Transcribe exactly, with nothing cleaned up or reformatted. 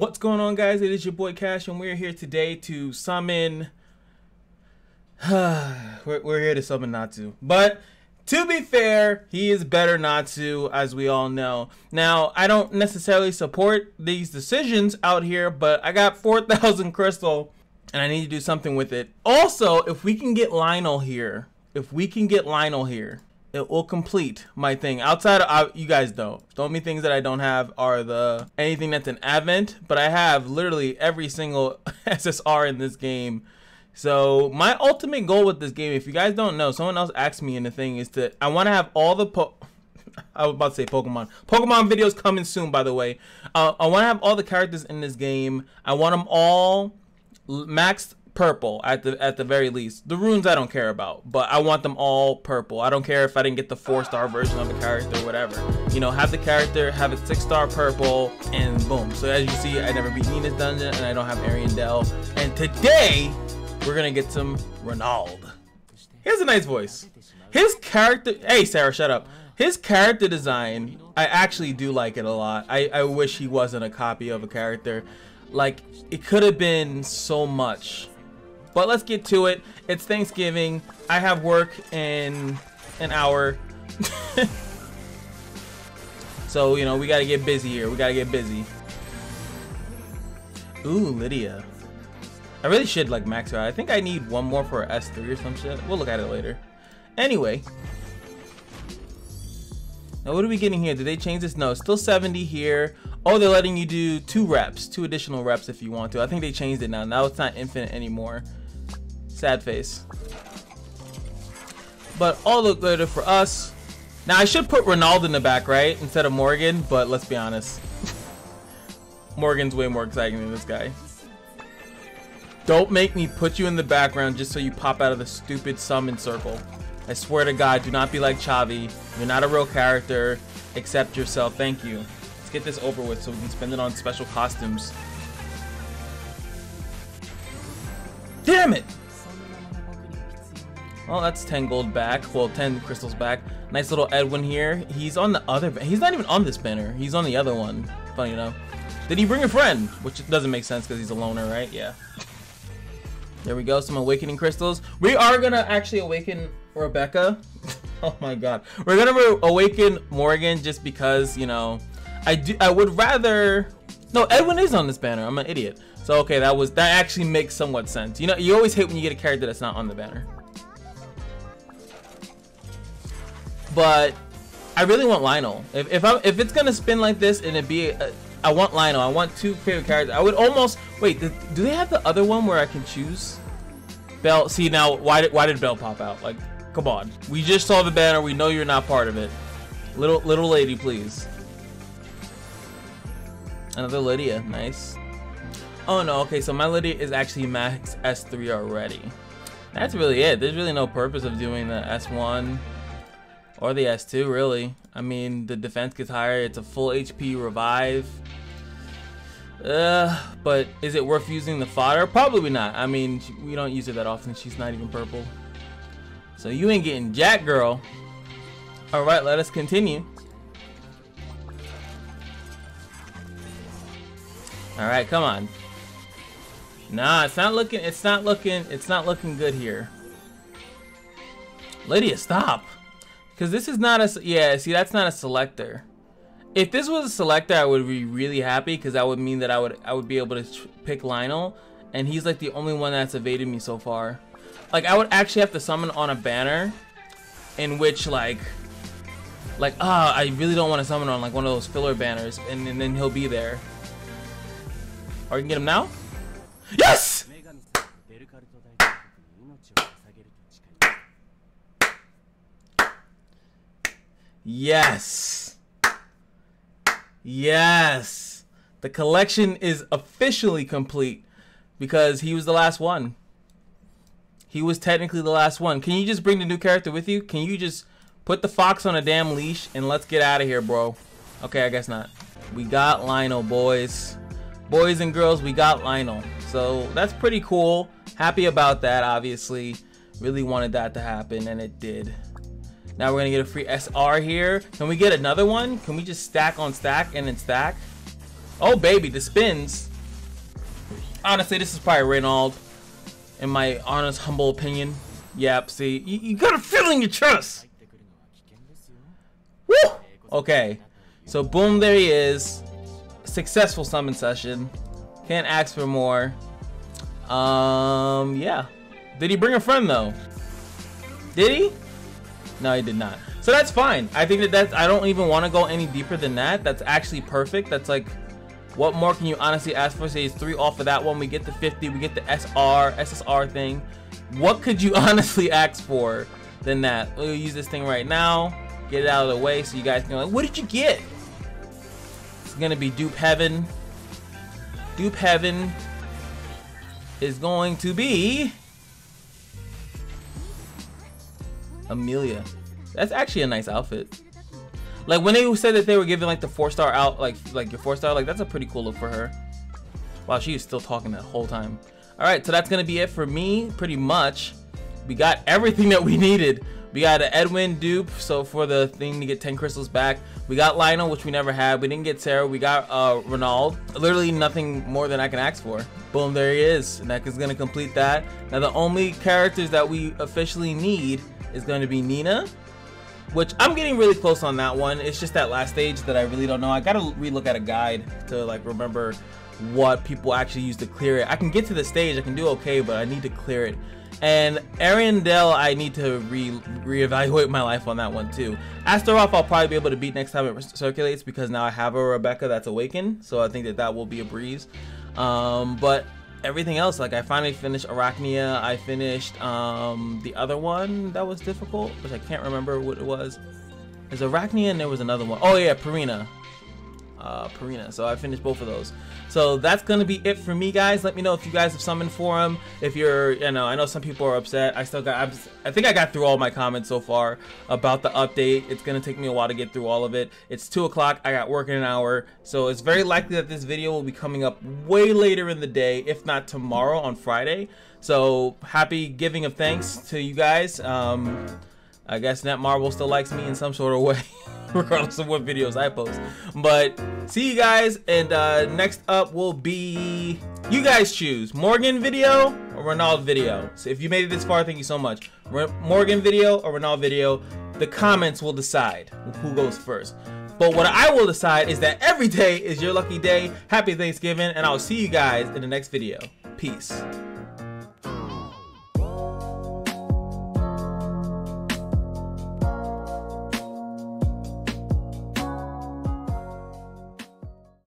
What's going on, guys? It is your boy Cash, and we're here today to summon we're, we're here to summon Natsu. But to be fair, he is better Natsu, as we all know. Now, I don't necessarily support these decisions out here, but I got four thousand crystal and I need to do something with it. Also, if we can get Lionel here, if we can get Lionel here, it will complete my thing. Outside of, I, you guys know, the only things that I don't have are the anything that's an advent, but I have literally every single S S R in this game. So my ultimate goal with this game, if you guys don't know, someone else asked me in the thing, is to, I want to have all the, po I was about to say Pokemon. Pokemon videos coming soon, by the way. Uh, I want to have all the characters in this game. I want them all maxed purple at the at the very least. The runes I don't care about, but I want them all purple. I don't care if I didn't get the four star version of the character, whatever, you know. Have the character, have it six star purple, and boom. So as you see, I never beat Nina's Dungeon and I don't have Ariandel, and today we're gonna get some Ronald. He has a nice voice. His character, hey Sarah, shut up. His character design, I actually do like it a lot. I, I wish he wasn't a copy of a character. Like, it could have been so much. But let's get to it. It's Thanksgiving. I have work in an hour. So, you know, we gotta get busy here. We gotta get busy. Ooh, Lydia. I really should, like, max her out. I think I need one more for S three or some shit. We'll look at it later. Anyway. Now, what are we getting here? Did they change this? No, it's still seventy here. Oh, they're letting you do two reps, two additional reps if you want to. I think they changed it now. Now it's not infinite anymore. Sad face. But all look good for us. Now, I should put Ronald in the back, right? Instead of Morgan, but let's be honest. Morgan's way more exciting than this guy. Don't make me put you in the background just so you pop out of the stupid summon circle. I swear to God, do not be like Chavi. You're not a real character. Accept yourself. Thank you. Let's get this over with so we can spend it on special costumes. Damn it! Well, that's ten gold back. Well, ten crystals back. Nice little Edwin here. He's on the other... He's not even on this banner. He's on the other one. Funny enough. Did he bring a friend? Which doesn't make sense because he's a loner, right? Yeah. There we go. Some awakening crystals. We are going to actually awaken Rebecca. Oh my God. We're going to awaken Morgan just because, you know, I do. I would rather. No, Edwin is on this banner. I'm an idiot. So, OK, that was that actually makes somewhat sense. You know, you always hate when you get a character that's not on the banner. But I really want Lionel. If, if, I'm, if it's going to spin like this and it be a, I want Lionel. I want two favorite characters. I would almost wait. Th do they have the other one where I can choose? Belle. See now, why did why did Belle pop out? Like, come on. We just saw the banner. We know you're not part of it. Little little lady, please. Another Lydia. Nice. Oh no. Okay, so my Lydia is actually max S three already. That's really it. There's really no purpose of doing the S one or the S two, really. I mean, the defense gets higher. It's a full H P revive. Uh, but is it worth using the fodder? Probably not. I mean, we don't use it that often. She's not even purple. So you ain't getting jack, girl. All right, let us continue. All right, come on. Nah, it's not looking. It's not looking. It's not looking good here. Lydia, stop. Because this is not a, yeah, see, that's not a selector. If this was a selector, I would be really happy because that would mean that I would I would be able to pick Lionel, and he's like the only one that's evaded me so far. Like, I would actually have to summon on a banner in which like like ah, I really don't want to summon on like one of those filler banners, and, and then he'll be there. Or you can get him now? Yes! Yes. Yes. The collection is officially complete because he was the last one. He was technically the last one. Can you just bring the new character with you? Can you just put the fox on a damn leash and let's get out of here, bro? Okay, I guess not. We got Lionel, boys. Boys and girls, we got Lionel. So that's pretty cool. Happy about that, obviously. Really wanted that to happen, and it did. Now we're gonna get a free S R here. Can we get another one? Can we just stack on stack and then stack? Oh baby, the spins. Honestly, this is probably Reynard, in my honest, humble opinion. Yep, see, you, you got a feeling in your chest. Woo! Okay, so boom, there he is. Successful summon session. Can't ask for more. Um, yeah. Did he bring a friend though? Did he? No, he did not. So that's fine. I think that that's, I don't even want to go any deeper than that. That's actually perfect. That's like, what more can you honestly ask for? Say it's three off of that one. We get the fifty, we get the S R, S S R thing. What could you honestly ask for than that? We'll use this thing right now. Get it out of the way so you guys can, like, what did you get? It's gonna be dupe heaven. Dupe heaven is going to be Amelia. That's actually a nice outfit. Like when they said that they were giving like the four star out, like like your four star, like that's a pretty cool look for her. Wow, she was still talking that whole time. All right, so that's gonna be it for me, pretty much. We got everything that we needed. We got an Edwin dupe, so for the thing to get ten crystals back. We got Lionel, which we never had. We didn't get Sarah. We got uh, Ronald. Literally nothing more than I can ask for. Boom, there he is. Nak is gonna complete that. Now the only characters that we officially need is gonna be Nina, which I'm getting really close on that one. It's just that last stage that I really don't know. I gotta relook at a guide to like remember what people actually use to clear it. I can get to the stage, I can do okay, but I need to clear it. And Ariandel, I need to re reevaluate my life on that one too. Astaroth, I'll probably be able to beat next time it circulates because now I have a Rebecca that's awakened, so I think that that will be a breeze. Um, but everything else, like I finally finished Arachnea, I finished um, the other one that was difficult, which I can't remember what it was. There's Arachnea and there was another one. Oh yeah, Perina. Uh, Perina. So I finished both of those. So that's gonna be it for me, guys. Let me know if you guys have summoned for him. If you're, you know, I know some people are upset. I still got, I'm, I think I got through all my comments so far about the update. It's gonna take me a while to get through all of it. It's two o'clock. I got work in an hour, so it's very likely that this video will be coming up way later in the day, if not tomorrow on Friday. So happy giving of thanks to you guys. Um, I guess Netmarble still likes me in some sort of way. Regardless of what videos I post. But see you guys, and uh, next up will be, you guys choose Morgan video or Ronald video. So if you made it this far, thank you so much. Re Morgan video or Ronald video, the comments will decide who goes first. But what I will decide is that every day is your lucky day. Happy Thanksgiving, and I'll see you guys in the next video. Peace.